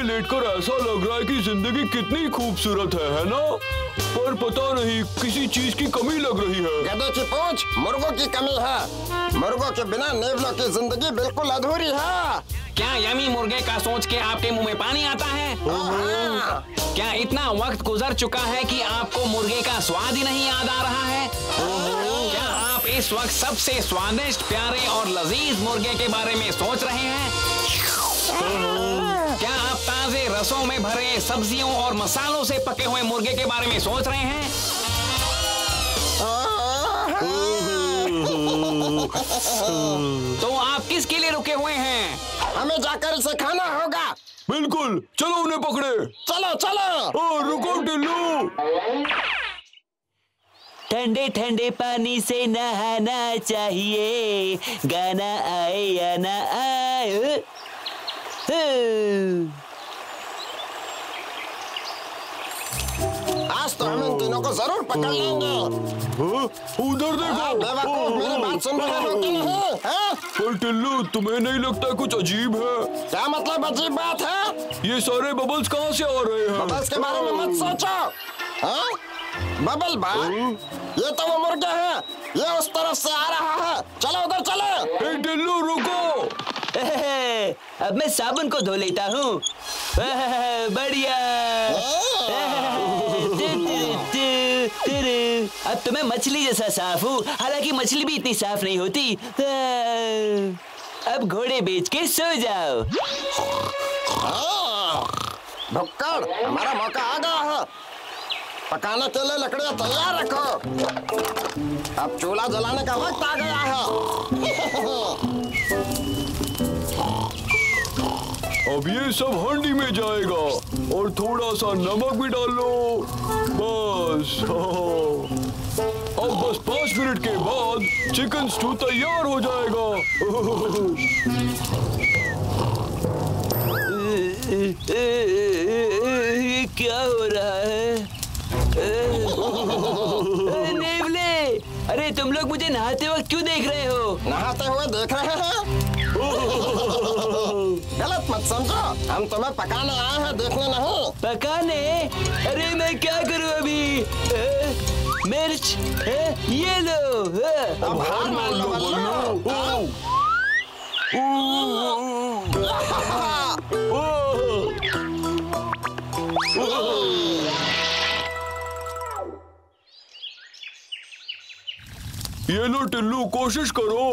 में लेटकर ऐसा लग रहा है कि जिंदगी कितनी खूबसूरत है ना? पर पता नहीं किसी चीज की कमी लग रही है। गधे की पूंछ मुर्गों की कमी है। मुर्गों के बिना नेवलों की जिंदगी बिल्कुल अधूरी है। क्या यमी मुर्गे का सोच के आपके मुंह में पानी आता है? क्या इतना वक्त गुजर चुका है कि आपको मुर्गे का स्वाद ही नहीं याद आ रहा है? क्या आप इस वक्त सबसे स्वादिष्ट, प्यारे और लजीज मुर्गे के बारे में सोच रहे हैं? क्या आप ताजे रसों में भरे सब्जियों और मसालों से पके हुए मुर्गे के बारे में सोच रहे हैं? तो आप किसके लिए रुके हुए हैं? हमें जाकर इसे खाना होगा। बिल्कुल, चलो उन्हें पकड़े। चलो चलो। ओ रुको टिल्लू। ठंडे ठंडे पानी से नहाना चाहिए, गाना आए या ना आए। आज तो हम इन तीनों को जरूर पकड़ लेंगे। उधर देखो। बेवकूफ, मेरी बात सुन रहे हो कि नहीं? पर टिल्लू, तुम्हें नहीं लगता कुछ अजीब है? क्या मतलब अजीब बात है? ये सारे बबल्स कहाँ से आ रहे हैं? बबल्स के बारे में मत सोचो। हाँ? बबल भाई, ये तो वो मुर्गा है। ये उस तरफ से आ रहा है। चलो उधर चलो। टिल्लू रुको। अब मैं साबुन को धो लेता हूँ। बढ़िया। अब तो मैं मछली जैसा साफ हूँ, हालांकि मछली भी इतनी साफ नहीं होती। अब घोड़े बेच के सो जाओ। भुक्कड़, हमारा मौका आ गया है। पकाने के लिए लकड़ियाँ तैयार रखो। अब चूल्हा जलाने का वक्त आ गया है। अब ये सब हांडी में जाएगा और थोड़ा सा नमक भी डाल लो। बस। अब बस 5 मिनट के बाद चिकन स्टू तैयार हो जाएगा। ये क्या हो रहा है? नेवले, अरे तुम लोग मुझे नहाते वक्त क्यों देख रहे हो? नहाते हुए देख रहे हैं? गलत मत समझो, हम तुम्हें पकाने आए हैं, देखने नहीं। पकाने? अरे मैं क्या करूँ अभी? मिर्च? ये लो। अब हार मान लो बल्लू। ये लो टिल्लू, कोशिश करो।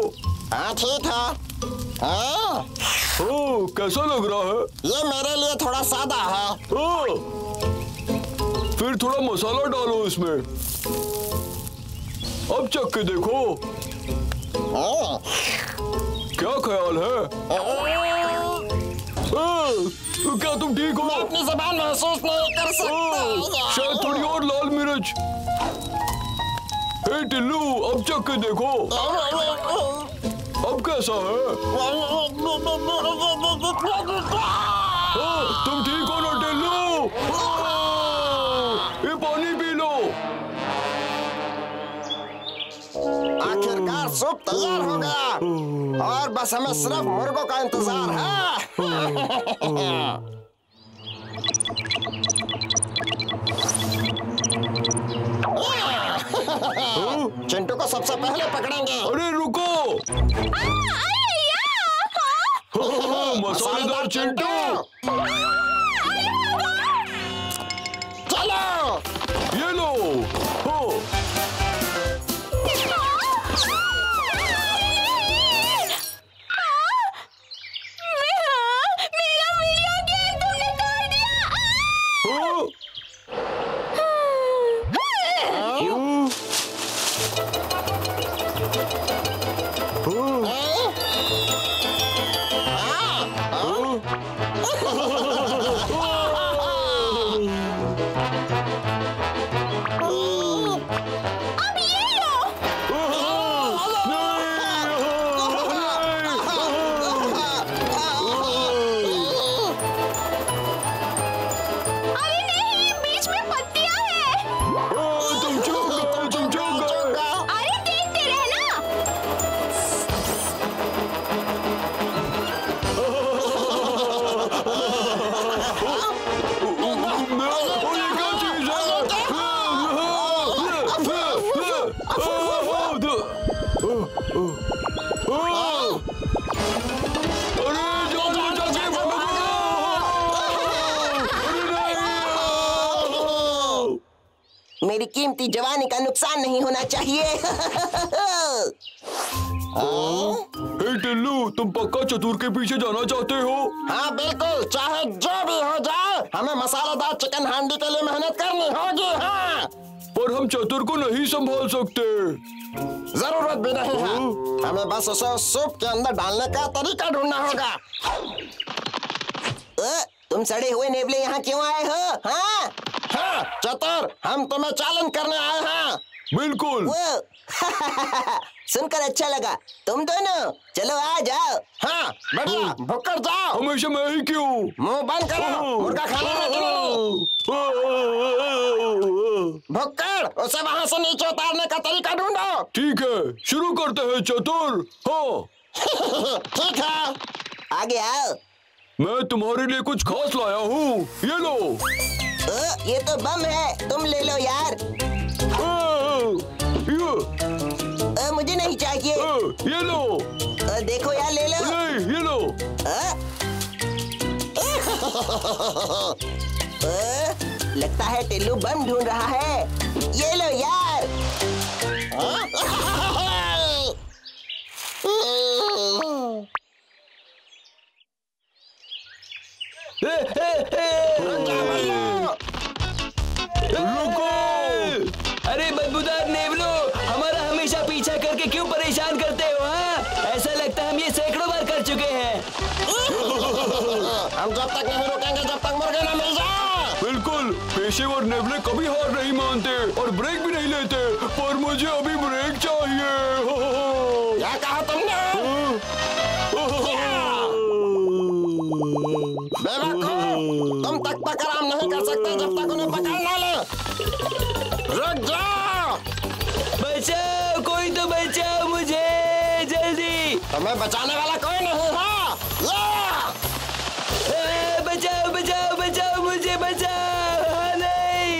हाँ ठीक है। ओ, कैसा लग रहा है? ये मेरे लिए थोड़ा सादा है। फिर थोड़ा मसाला डालो इसमें। अब चख के देखो। क्या ख्याल है? क्या तुम ठीक हो? अपनी ज़बान महसूस नहीं कर सकते। शायद थोड़ी और लाल मिर्च। ए टिल्लू, अब चख के देखो। अब कैसा है? तुम ठीक हो ना टिल्लू? ये पानी पी लो। आखिरकार सूप तैयार हो गया और बस हमें सिर्फ मुर्गों का इंतजार है। चिंटू को सबसे पहले पकड़ेंगे। अरे रुको। मसालेदार चिंटू। चलो। ये लो। मेरी जवानी का नुकसान नहीं होना चाहिए। हे टिल्लू, तुम पक्का चतुर के पीछे जाना चाहते हो? हाँ बिल्कुल, चाहे जो भी हो जाए, हमें मसालेदार चिकन हांडी के लिए मेहनत करनी होगी। हाँ, पर हम चतुर को नहीं संभाल सकते। जरूरत भी नहीं है, हमें बस उसे सूप के अंदर डालने का तरीका ढूंढना होगा। तुम सड़े हुए नेवले यहाँ क्यों आए हो? हाँ? हाँ, चतुर, हम तुम्हें चैलेंज करने आए हैं। बिल्कुल। सुनकर अच्छा लगा। तुम दोनों चलो आ जाओ। हाँ बढ़िया, भुक्कड़ जाओ। हमेशा मैं ही क्यों? मुंह बंद करो, मुर्गा खाना मत करो। भुक्कड़, उसे वहाँ से नीचे उतारने का तरीका ढूंढो। ठीक है, शुरू करते हैं चतुर। हाँ ठीक है, आगे आओ। मैं तुम्हारे लिए कुछ खास लाया हूँ, ये लो। ये तो बम है, तुम ले लो यार। मुझे नहीं चाहिए। ये लो। देखो यार, ले लो। नहीं, ये लो। लगता है टिल्लू बम ढूंढ रहा है। ये लो यार। रुको! अरे बदबूदार नेवलो, हमारा हमेशा पीछा करके क्यों परेशान करते हो? हाँ, ऐसा लगता है हम ये सैकड़ों बार कर चुके हैं। हम जब तक नहीं रुकेंगे जब तक मुर्गे ना मिल जाए। बिल्कुल, पेशेवर नेवले कभी हार नहीं मानते और ब्रेक भी नहीं लेते। पर मुझे अभी ब्रेक चाहिए। क्या कहा तुमने? तुम तक तक आराम नहीं कर सकते जब तक उन्हें पकड़ ना ले। रुक जाओ। बचाओ, कोई तो बचाओ मुझे, जल्दी। तुम्हें बचाने वाला कोई नहीं है। बचाओ बचाओ बचाओ मुझे, बचाओ। हाँ, नहीं।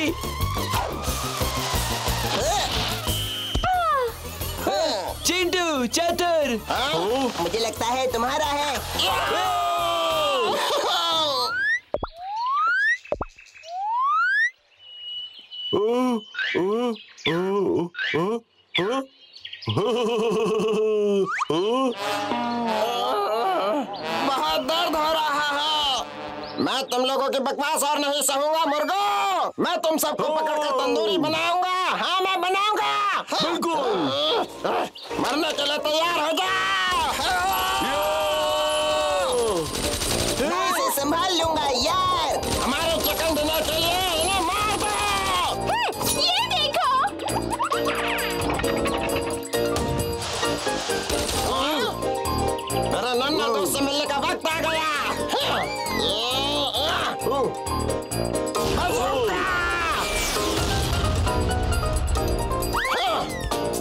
चिंटू, चतुर। हाँ, मुझे लगता है तुम्हारा है। बहुत दर्द हो रहा है। मैं तुम लोगों की बकवास और नहीं सहूंगा मुर्गों। मैं तुम सबको पकड़कर तंदूरी बनाऊंगा। हाँ, मैं बनाऊंगा। बिल्कुल, मरने के लिए तैयार हो जाओ। मैं इसे संभाल लूंगा यार। हमारे चिकन डिनर के लिए इन्हें मार दो। ये मेरा नन्हा दोस्त से मिलने का वक्त आ गया।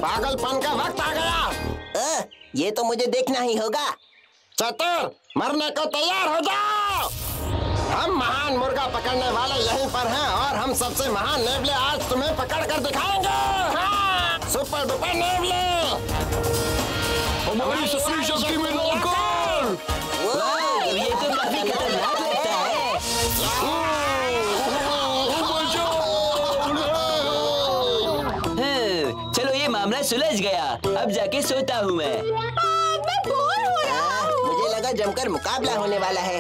पागलपन का वक्त आ गया। ये तो मुझे देखना ही होगा। चतुर, मरने को तैयार हो जाओ। हम महान मुर्गा पकड़ने वाले यहीं पर हैं और हम सबसे महान नेवले आज तुम्हें पकड़ कर दिखाएंगे। हाँ, सुपर डुपर नेवले। हमारी सारी शक्ति में लौकर। ये तो काफी खतरनाक लगता है। चलो, ये मामला सुलझ गया। अब जाके सोता हूँ मैं। मैं बोर हो रहा हूँ। मुझे लगा जमकर मुकाबला होने वाला है।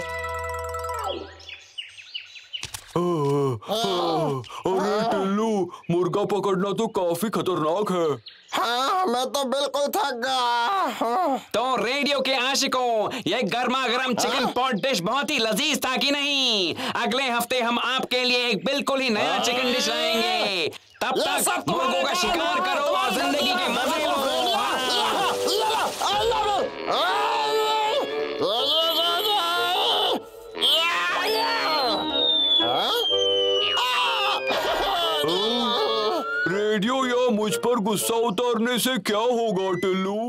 अरे टिल्लू, मुर्गा पकड़ना तो काफी खतरनाक है। हाँ, मैं तो बिल्कुल थक गया। तो रेडियो के आशिकों, ये गर्मा गर्म चिकन पॉट डिश बहुत ही लजीज था कि नहीं? अगले हफ्ते हम आपके लिए एक बिल्कुल ही नया चिकन डिश लाएंगे। तब तक मुर्गों का शिकार करो और जिंदगी के मजे लो। रेडियो या मुझ पर गुस्सा उतारने से क्या होगा टिल्लू?